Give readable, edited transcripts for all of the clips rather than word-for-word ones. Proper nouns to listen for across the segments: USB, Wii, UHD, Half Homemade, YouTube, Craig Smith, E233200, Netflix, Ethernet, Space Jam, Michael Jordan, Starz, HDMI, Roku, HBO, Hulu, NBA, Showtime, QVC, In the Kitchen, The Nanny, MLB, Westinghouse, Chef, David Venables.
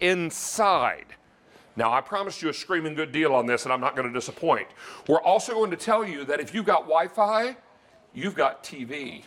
inside. Now, I promised you a screaming good deal on this, and I'm not going to disappoint. We're also going to tell you that if you've got Wi-Fi, you've got TV,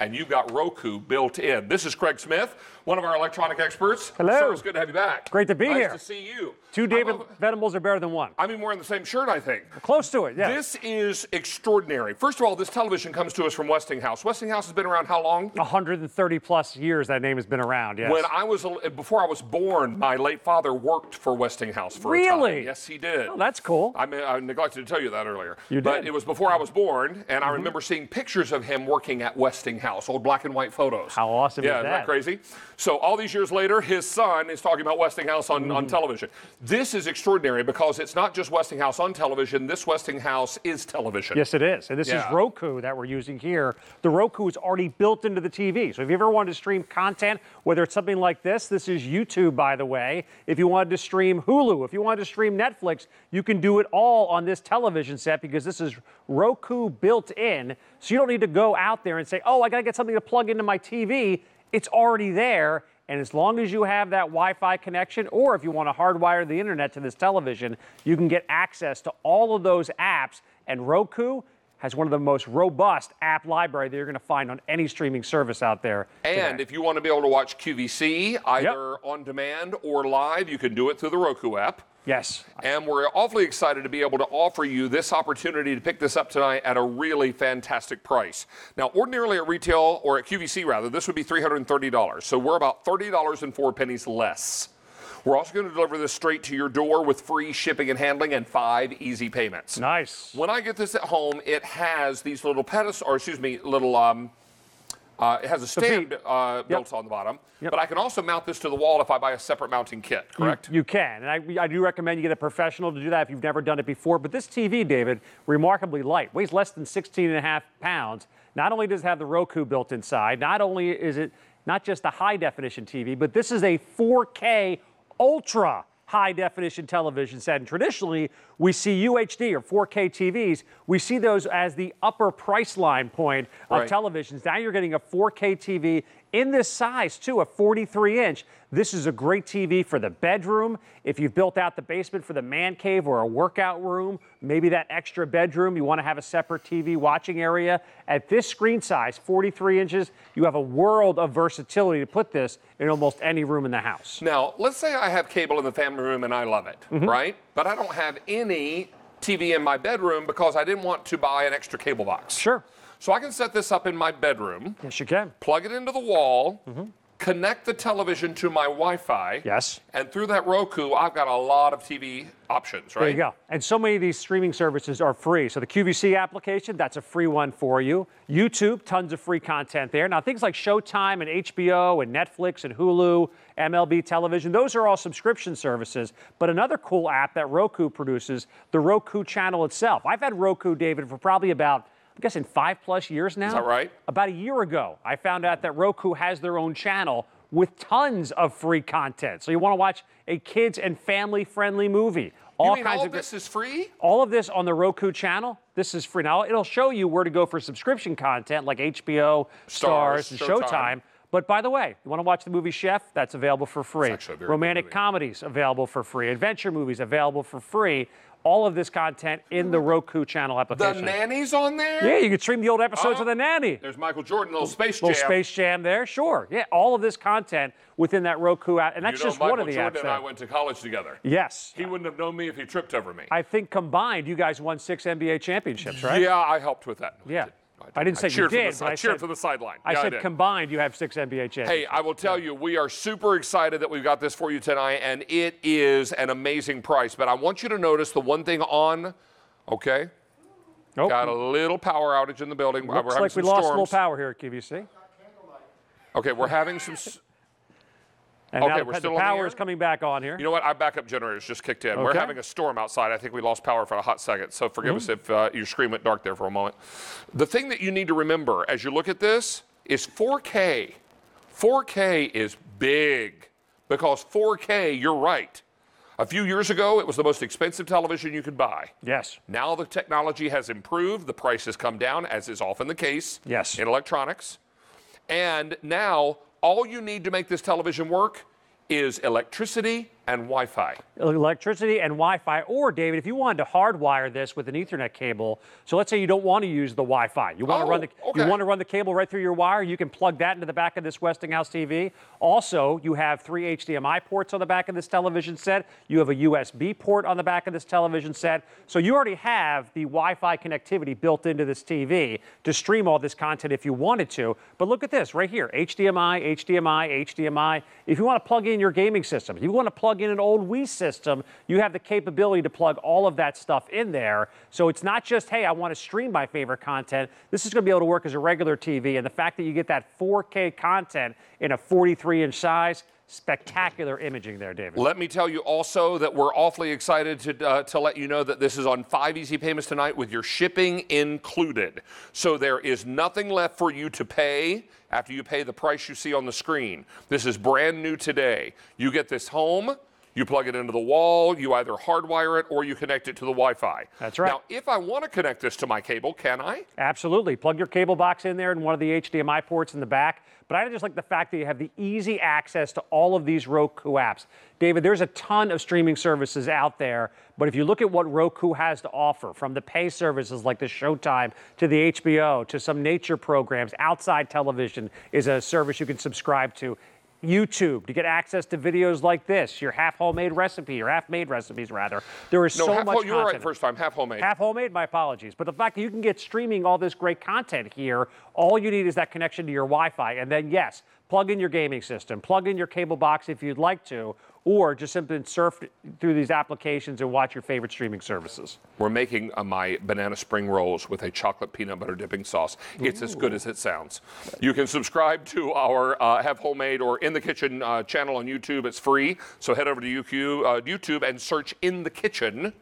and you've got Roku built in. This is Craig Smith, one of our electronic experts. Hello. Sir, it's good to have you back. Great to be here. Nice to see you. Two David Venables are better than one. I mean, we're in the same shirt, I think. Close to it, yeah. This is extraordinary. First of all, this television comes to us from Westinghouse. Westinghouse has been around how long? 130-plus years that name has been around, yes. When I was, before I was born, my late father worked for Westinghouse for a time. Really? Yes, he did. Oh, that's cool. I neglected to tell you that earlier. You did. But it was before I was born, and I remember seeing pictures of him working at Westinghouse, old black and white photos. How awesome is that? Yeah, isn't that crazy? So all these years later, his son is talking about Westinghouse on television. This is extraordinary because it's not just Westinghouse on television. This Westinghouse is television. Yes, it is. And this is Roku that we're using here. The Roku is already built into the TV. So if you ever wanted to stream content, whether it's something like this, this is YouTube, by the way. If you wanted to stream Hulu, if you wanted to stream Netflix, you can do it all on this television set because this is Roku built in. So you don't need to go out there and say, oh, I got to get something to plug into my TV. It's already there. And as long as you have that Wi-Fi connection, or if you want to hardwire the internet to this television, you can get access to all of those apps. And Roku has one of the most robust app library that you're going to find on any streaming service out there. And if you want to be able to watch QVC, either on demand or live, you can do it through the Roku app. Yes. And we're awfully excited to be able to offer you this opportunity to pick this up tonight at a really fantastic price. Now, ordinarily at retail, or at QVC rather, this would be $330. So we're about $30.04 less. We're also going to deliver this straight to your door with free shipping and handling and 5 easy payments. Nice. When I get this at home, it has these little it has a stand built on the bottom, but I can also mount this to the wall if I buy a separate mounting kit, correct? You can, and I do recommend you get a professional to do that if you've never done it before, but this TV, David, remarkably light, weighs less than 16.5 pounds. Not only does it have the Roku built inside, not only is it not just a high-definition TV, but this is a 4K ultra high-definition television set, and traditionally we see UHD or 4K TVs. We see those as the upper price line point of televisions. Now you're getting a 4K TV in this size, too, a 43-inch. This is a great TV for the bedroom. If you've built out the basement for the man cave or a workout room, maybe that extra bedroom, you want to have a separate TV watching area. At this screen size, 43 inches, you have a world of versatility to put this in almost any room in the house. Now, let's say I have cable in the family room and I love it, right? But I don't have any TV in my bedroom because I didn't want to buy an extra cable box. Sure. So I can set this up in my bedroom. Yes, you can. Plug it into the wall. Connect the television to my Wi-Fi. Yes. And through that Roku, I've got a lot of TV options, right? There you go. And so many of these streaming services are free. So the QVC application, that's a free one for you. YouTube, tons of free content there. Now, things like Showtime and HBO and Netflix and Hulu, MLB television, those are all subscription services. But another cool app that Roku produces, the Roku channel itself. I've had Roku, David, for probably about in 5-plus years now. Is that right? About a year ago, I found out that Roku has their own channel with tons of free content. So you want to watch a kids and family-friendly movie. All kinds of this is free? All of this on the Roku channel, this is free. Now, it'll show you where to go for subscription content like HBO, Starz, and Showtime. But by the way, you want to watch the movie Chef? That's available for free. Romantic comedies available for free. Adventure movies available for free. All of this content in the Roku channel application. The Nanny's on there? Yeah, you can stream the old episodes of The Nanny. There's Michael Jordan, little Space Jam. Little Space Jam there, sure. Yeah, all of this content within that Roku app. And that's just one of the apps. Michael Jordan and I went to college together. Yes. He wouldn't have known me if he tripped over me. I think combined, you guys won 6 NBA championships, right? Yeah, I helped with that. Yeah. I didn't say you did. I cheered from the sideline. I said combined, you have 6 NBA championships. Hey, I will tell you, we are super excited that we've got this for you tonight, and it is an amazing price. But I want you to notice the one thing on, got a little power outage in the building. Looks like we lost a little power here at QVC. Okay, we're having some... And now the power is coming back on here. You know what? Our backup generators just kicked in. We're having a storm outside. I think we lost power for a hot second, so forgive us if your screen went dark there for a moment. The thing that you need to remember as you look at this is 4K. 4K is big because 4K, you're right. A few years ago, it was the most expensive television you could buy. Yes. Now the technology has improved. The price has come down, as is often the case in electronics. And now... all you need to make this television work is electricity and Wi-Fi. Electricity and Wi-Fi. Or, David, if you wanted to hardwire this with an Ethernet cable, so let's say you don't want to use the Wi-Fi. You want, you want to run the cable right through your wire, you can plug that into the back of this Westinghouse TV. Also, you have 3 HDMI ports on the back of this television set. You have a USB port on the back of this television set. So you already have the Wi-Fi connectivity built into this TV to stream all this content if you wanted to. But look at this right here, HDMI, HDMI, HDMI. If you want to plug in your gaming system, if you want to plug in an old Wii system, you have the capability to plug all of that stuff in there. So it's not just, hey, I want to stream my favorite content. This is going to be able to work as a regular TV, and the fact that you get that 4K content in a 43-inch size, spectacular imaging there, David. Let me tell you also that we're awfully excited to let you know that this is on 5 easy payments tonight with your shipping included. So there is nothing left for you to pay after you pay the price you see on the screen. This is brand new today. You get this home. You plug it into the wall, you either hardwire it or you connect it to the Wi-Fi. That's right. Now, if I want to connect this to my cable, can I? Absolutely. Plug your cable box in there and one of the HDMI ports in the back. But I just like the fact that you have the easy access to all of these Roku apps. David, there's a ton of streaming services out there, but if you look at what Roku has to offer, from the pay services like the Showtime to the HBO to some nature programs, outside television is a service you can subscribe to. YouTube to get access to videos like this, your Half Homemade recipe, your Half Made recipes rather. There is so much content. You're right first time, Half Homemade. Half Homemade, my apologies. But the fact that you can get streaming all this great content here, all you need is that connection to your Wi-Fi. And then yes, plug in your gaming system, plug in your cable box if you'd like to, or just simply surf through these applications and watch your favorite streaming services. We're making my banana spring rolls with a chocolate peanut butter dipping sauce. It's as good as it sounds. You can subscribe to our Have Homemade or In the Kitchen channel on YouTube. It's free, so head over to YouTube and search In the Kitchen,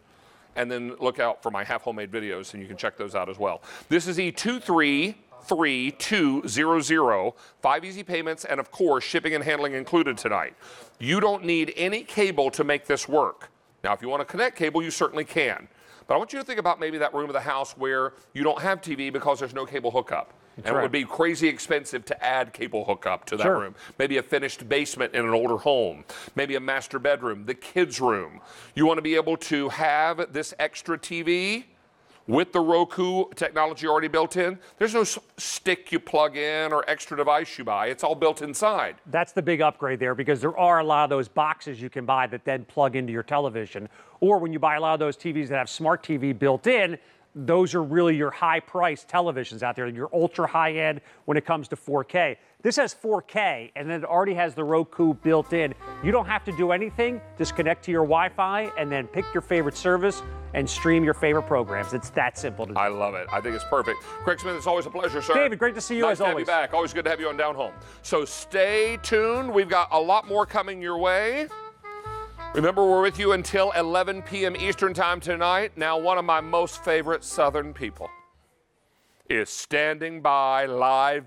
and then look out for my Have Homemade videos, and you can check those out as well. This is E233200, 5 easy payments, and of course, shipping and handling included tonight. You don't need any cable to make this work. Now, if you want to connect cable, you certainly can. But I want you to think about maybe that room of the house where you don't have TV because there's no cable hookup. That's right. It would be crazy expensive to add cable hookup to that room. Maybe a finished basement in an older home. Maybe a master bedroom, the kids' room. You want to be able to have this extra TV with the Roku technology already built in. There's no stick you plug in or extra device you buy. It's all built inside. That's the big upgrade there, because there are a lot of those boxes you can buy that then plug into your television. Or when you buy a lot of those TVs that have smart TV built in, those are really your high-priced televisions out there, your ultra-high-end when it comes to 4K. This has 4K, and then it already has the Roku built in. You don't have to do anything. Just connect to your Wi-Fi and then pick your favorite service and stream your favorite programs. It's that simple to do. I love it. I think it's perfect. Craig Smith, it's always a pleasure, sir. David, great to see you as always. Nice to have you back. Always good to have you on Down Home. So stay tuned. We've got a lot more coming your way. Remember, we're with you until 11 p.m. Eastern time tonight. Now, one of my most favorite Southern people is standing by live.